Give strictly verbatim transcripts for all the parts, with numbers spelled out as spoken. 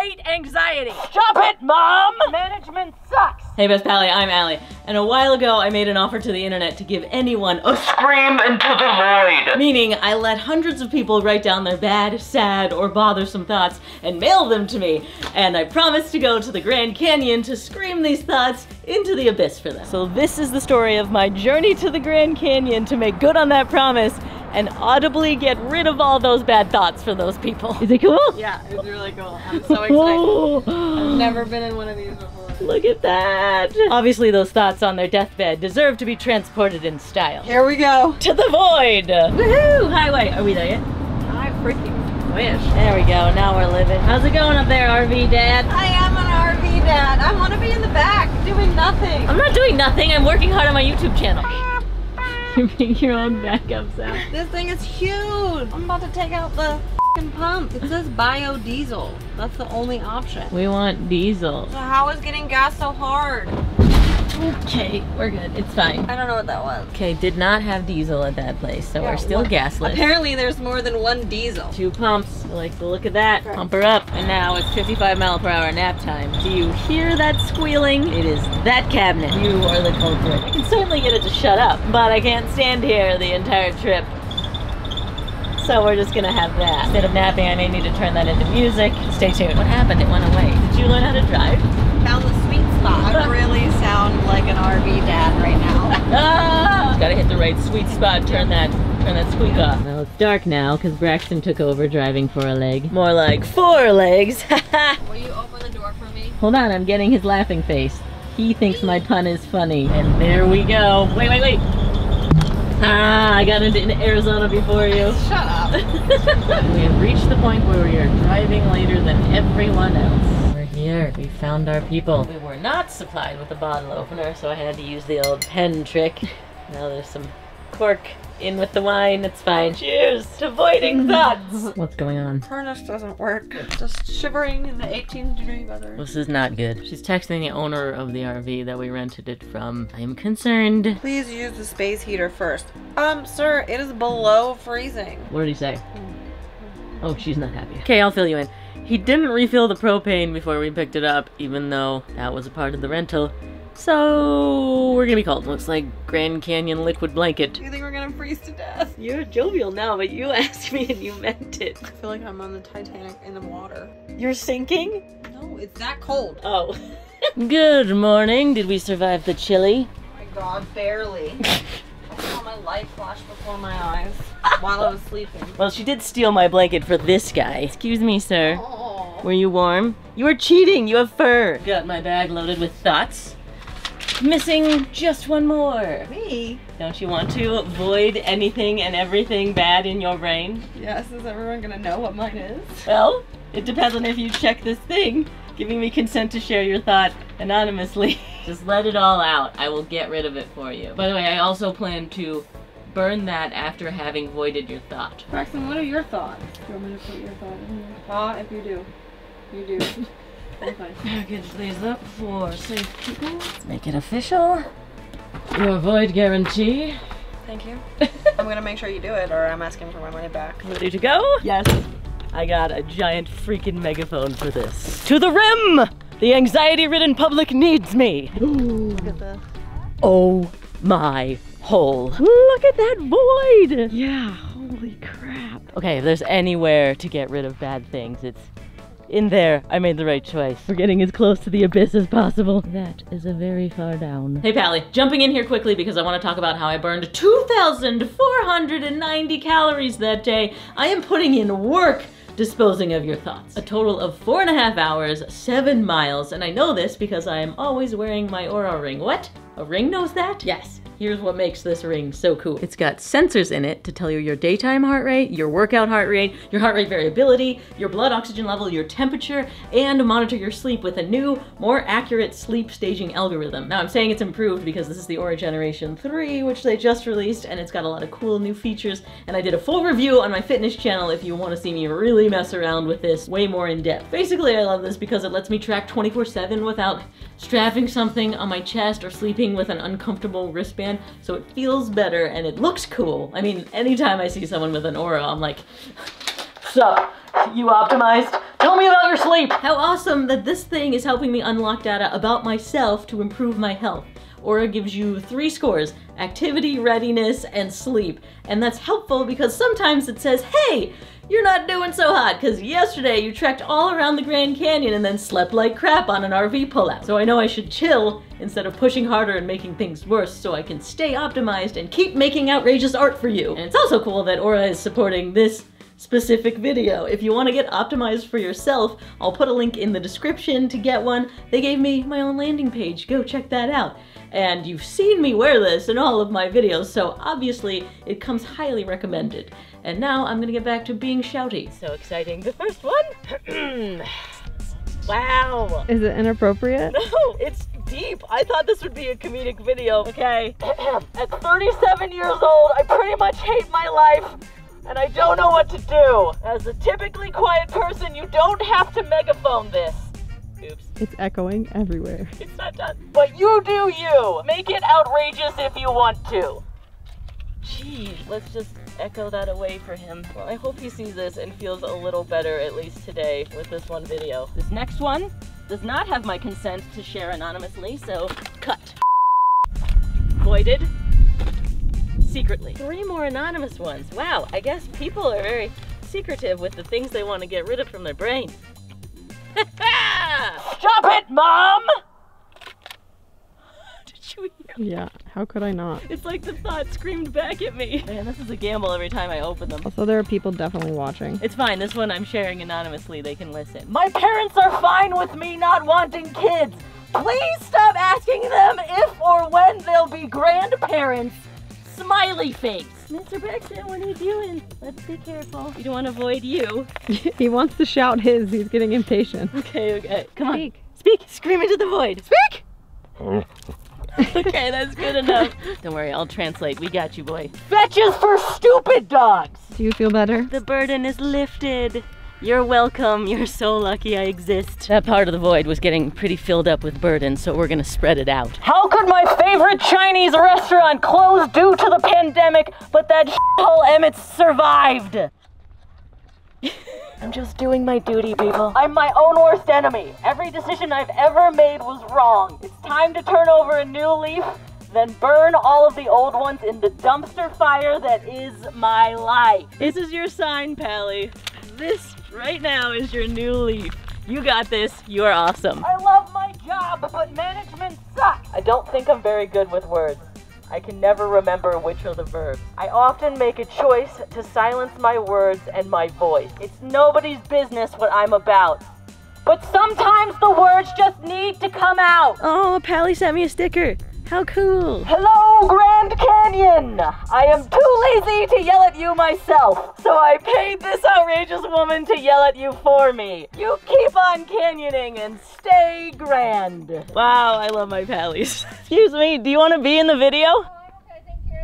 date anxiety. Stop it, Mom! Management sucks! Hey, Best Pally, I'm Ali, and a while ago I made an offer to the internet to give anyone a scream into the void. Meaning, I let hundreds of people write down their bad, sad, or bothersome thoughts and mail them to me, and I promised to go to the Grand Canyon to scream these thoughts into the abyss for them. So this is the story of my journey to the Grand Canyon to make good on that promise and audibly get rid of all those bad thoughts for those people. Is it cool? Yeah, it's really cool. I'm so excited. I've never been in one of these before. Look at that. Obviously those thoughts on their deathbed deserve to be transported in style. Here we go. To the void. Woohoo, highway. Are we there yet? I freaking wish. There we go, now we're living. How's it going up there, R V Dad? I am an R V Dad. I want to be in the back doing nothing. I'm not doing nothing. I'm working hard on my YouTube channel. You're being your own backup sound. This thing is huge. I'm about to take out the f***ing pump. It says biodiesel. That's the only option. We want diesel. So how is getting gas so hard? Okay, we're good. It's fine. I don't know what that was. Okay, did not have diesel at that place, so yeah, we're still gasless. Apparently there's more than one diesel. Two pumps. I like the look of that. Sure. Pump her up. And now it's fifty-five mile per hour nap time. Do you hear that squealing? It is that cabinet. You are the culprit. I can certainly get it to shut up, but I can't stand here the entire trip. So we're just gonna have that. Instead of napping, I may need to turn that into music. Stay tuned. What happened? It went away. Did you learn how to drive? Found the sweet spot. I really sound like an R V dad right now. Ah! Just gotta hit the right sweet spot. Turn that, turn that squeak off. Well, it's dark now because Braxton took over driving for a leg. More like four legs. Will you open the door for me? Hold on, I'm getting his laughing face. He thinks my pun is funny. And there we go. Wait, wait, wait. Ah, I got into Arizona before you. Shut up. We have reached the point where we are driving later than everyone else. We're here. We found our people. We were not supplied with a bottle opener, so I had to use the old pen trick. Now there's some cork in with the wine. It's fine. Cheers to avoiding thoughts. What's going on? Furnace doesn't work. It's just shivering in the eighteen degree weather. This is not good. She's texting the owner of the R V that we rented it from. I am concerned. Please use the space heater first. Um, sir, it is below freezing. What did he say? Oh, she's not happy. Okay, I'll fill you in. He didn't refill the propane before we picked it up, even though that was a part of the rental. So we're gonna be cold. Looks like Grand Canyon liquid blanket. You think we're gonna freeze to death? You're jovial now, but you asked me and you meant it. I feel like I'm on the Titanic in the water. You're sinking? No, it's that cold. Oh. Good morning. Did we survive the chili? Oh my God, barely. I saw my life flash before my eyes while I was sleeping. Well, she did steal my blanket for this guy. Excuse me, sir. Oh. Were you warm? You were cheating. You have fur. Got my bag loaded with thoughts. Missing just one more. Me? Don't you want to avoid anything and everything bad in your brain? Yes, is everyone gonna know what mine is? Well, it depends on if you check this thing, giving me consent to share your thought anonymously. Just let it all out. I will get rid of it for you. By the way, I also plan to burn that after having voided your thought. Braxton, what are your thoughts? Do you want me to put your thought in here? Ah, if you do. You do. Okay. Package these up for safekeeping. Let's make it official. You avoid guarantee. Thank you. I'm gonna make sure you do it or I'm asking for my money back. Ready to go? Yes. I got a giant freaking megaphone for this. To the rim! The anxiety-ridden public needs me. Ooh. Look at this. Oh my hole. Look at that void! Yeah, holy crap. Okay, if there's anywhere to get rid of bad things, it's in there. I made the right choice. We're getting as close to the abyss as possible. That is a very far down. Hey, Pally, jumping in here quickly because I want to talk about how I burned two thousand four hundred ninety calories that day. I am putting in work disposing of your thoughts. A total of four and a half hours, seven miles, and I know this because I am always wearing my Oura ring. What? A ring knows that? Yes. Here's what makes this ring so cool. It's got sensors in it to tell you your daytime heart rate, your workout heart rate, your heart rate variability, your blood oxygen level, your temperature, and monitor your sleep with a new, more accurate sleep staging algorithm. Now I'm saying it's improved because this is the Oura Generation three, which they just released, and it's got a lot of cool new features, and I did a full review on my fitness channel if you want to see me really mess around with this way more in depth. Basically, I love this because it lets me track twenty-four seven without strapping something on my chest or sleeping with an uncomfortable wristband. So it feels better and it looks cool. I mean, anytime I see someone with an Oura, I'm like, Sup, you optimized? Tell me about your sleep! How awesome that this thing is helping me unlock data about myself to improve my health. Oura gives you three scores: activity, readiness, and sleep. And that's helpful because sometimes it says, hey, you're not doing so hot because yesterday you trekked all around the Grand Canyon and then slept like crap on an R V pullout. So I know I should chill instead of pushing harder and making things worse so I can stay optimized and keep making outrageous art for you. And it's also cool that Oura is supporting this specific video. If you want to get optimized for yourself, I'll put a link in the description to get one. They gave me my own landing page, go check that out. And you've seen me wear this in all of my videos, so obviously it comes highly recommended. And now I'm gonna get back to being shouty. So exciting. The first one? Wow. Is it inappropriate? No, it's deep. I thought this would be a comedic video. Okay. At thirty-seven years old, I pretty much hate my life. And I don't know what to do. As a typically quiet person, you don't have to megaphone this. Oops. It's echoing everywhere. It's not done. But you do you. Make it outrageous if you want to. Jeez, let's just echo that away for him. Well, I hope he sees this and feels a little better, at least today, with this one video. This next one does not have my consent to share anonymously, so cut. Voided. Secretly. Three more anonymous ones. Wow, I guess people are very secretive with the things they want to get rid of from their brain. Stop it, Mom! Did you hear me? Yeah, how could I not? It's like the thought screamed back at me. Man, this is a gamble every time I open them. Also, there are people definitely watching. It's fine, this one I'm sharing anonymously, they can listen. My parents are fine with me not wanting kids. Please stop asking them if or when they'll be grandparents. Smiley face. Mister Braxton, what are you doing? Let's be careful. You don't want to avoid you. He wants to shout his. He's getting impatient. Okay, okay. Come Speak. on. Speak. Scream into the void. Speak! Okay, that's good enough. Don't worry, I'll translate. We got you, boy. Fetches for stupid dogs! Do you feel better? The burden is lifted. You're welcome. You're so lucky I exist. That part of the void was getting pretty filled up with burden, so we're gonna spread it out. How could my favorite Chinese restaurant close due to the pandemic, but that shithole Emmett survived? I'm just doing my duty, people. I'm my own worst enemy. Every decision I've ever made was wrong. It's time to turn over a new leaf, then burn all of the old ones in the dumpster fire that is my life. This is your sign, Pally. This right now is your new leaf. You got this. You are awesome. I love my job, but management sucks. I don't think I'm very good with words. I can never remember which are the verbs. I often make a choice to silence my words and my voice. It's nobody's business what I'm about. But sometimes the words just need to come out. Oh, Pally sent me a sticker. How cool. Hello, Grand Canyon. I am too lazy to yell at you myself, so I paid this outrageous woman to yell at you for me. You keep on canyoning and stay grand. Wow, I love my Pallies. Excuse me, do you want to be in the video? Oh,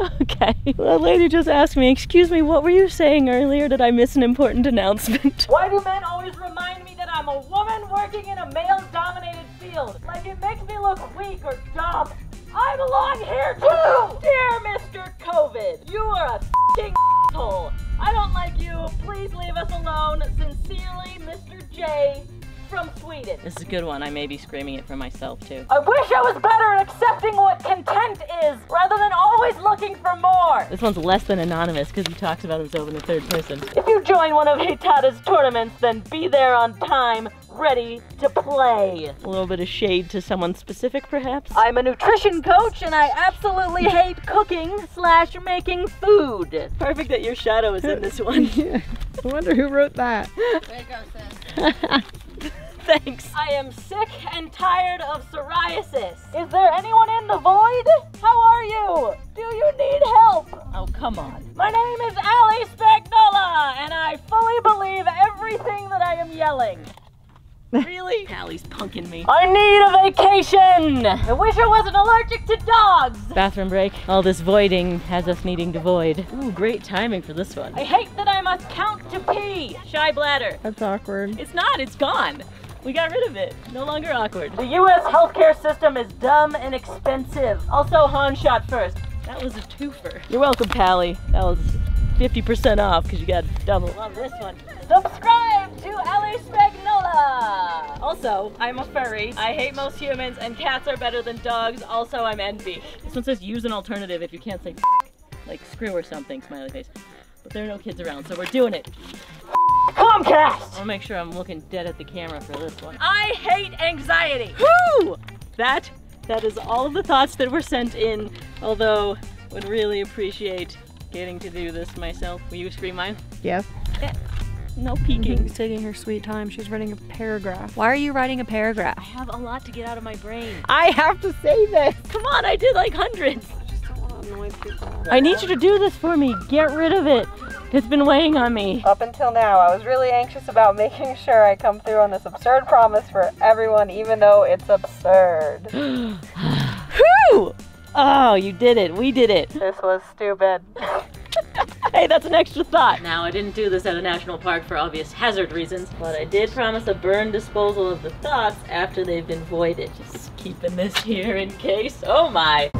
I'm okay, thank you. Okay. Well, that lady just asked me, excuse me, what were you saying earlier? Did I miss an important announcement? Why do men always remind me that I'm a woman working in a male-dominated field? Like, it makes me look weak or dumb. I belong here too! Dear Mister COVID, you are a f***ing asshole. I don't like you. Please leave us alone. Sincerely, Mister J from Sweden. This is a good one. I may be screaming it for myself too. I wish I was better at accepting what content is rather than always looking for more. This one's less than anonymous because he talks about himself in the third person. If you join one of Heitata's tournaments, then be there on time, ready to play. A little bit of shade to someone specific, perhaps? I'm a nutrition coach and I absolutely hate cooking slash making food. Perfect that your shadow is in this one. Yeah. I wonder who wrote that. There it goes, sis. Thanks. I am sick and tired of psoriasis. Is there anyone in the void? How are you? Do you need help? Oh, come on. My name is Ali Spagnola and I fully believe everything that I am yelling. Really? Pally's punking me. I need a vacation! I wish I wasn't allergic to dogs! Bathroom break. All this voiding has us needing to void. Ooh, great timing for this one. I hate that I must count to pee! Shy bladder. That's awkward. It's not, it's gone. We got rid of it. No longer awkward. The U S healthcare system is dumb and expensive. Also, Han shot first. That was a twofer. You're welcome, Pally. That was fifty percent off because you got double on this one. Subscribe to Ali Spagnola! Also, I'm a furry. I hate most humans and cats are better than dogs. Also, I'm envy. This one says use an alternative if you can't say like screw or something, smiley face. But there are no kids around, so we're doing it. Comcast! I'll make sure I'm looking dead at the camera for this one. I hate anxiety. Woo! That, that is all of the thoughts that were sent in, although would really appreciate getting to do this myself. Will you scream mine? Yes. Yeah. No peeking. Mm-hmm. She's taking her sweet time. She's writing a paragraph. Why are you writing a paragraph? I have a lot to get out of my brain. I have to say this. Come on, I did like hundreds. I just don't want to annoy people. I need you to do this for me. Get rid of it. It's been weighing on me. Up until now, I was really anxious about making sure I come through on this absurd promise for everyone, even though it's absurd. Whew! Oh, you did it. We did it. This was stupid. Hey, that's an extra thought. Now, I didn't do this at a national park for obvious hazard reasons, but I did promise a burn disposal of the thoughts after they've been voided. Just keeping this here in case. Oh my.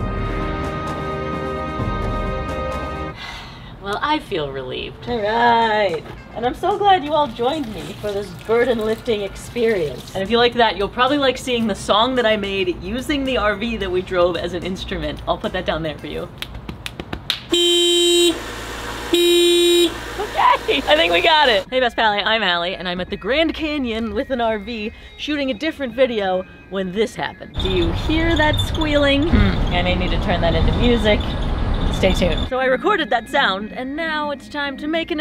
Well, I feel relieved. All right. And I'm so glad you all joined me for this burden lifting experience. And if you like that, you'll probably like seeing the song that I made using the R V that we drove as an instrument. I'll put that down there for you. Okay, I think we got it. Hey Best Pally, I'm Allie, and I'm at the Grand Canyon with an R V shooting a different video when this happened. Do you hear that squealing? Hmm. And I need to turn that into music. Stay tuned. So I recorded that sound, and now it's time to make an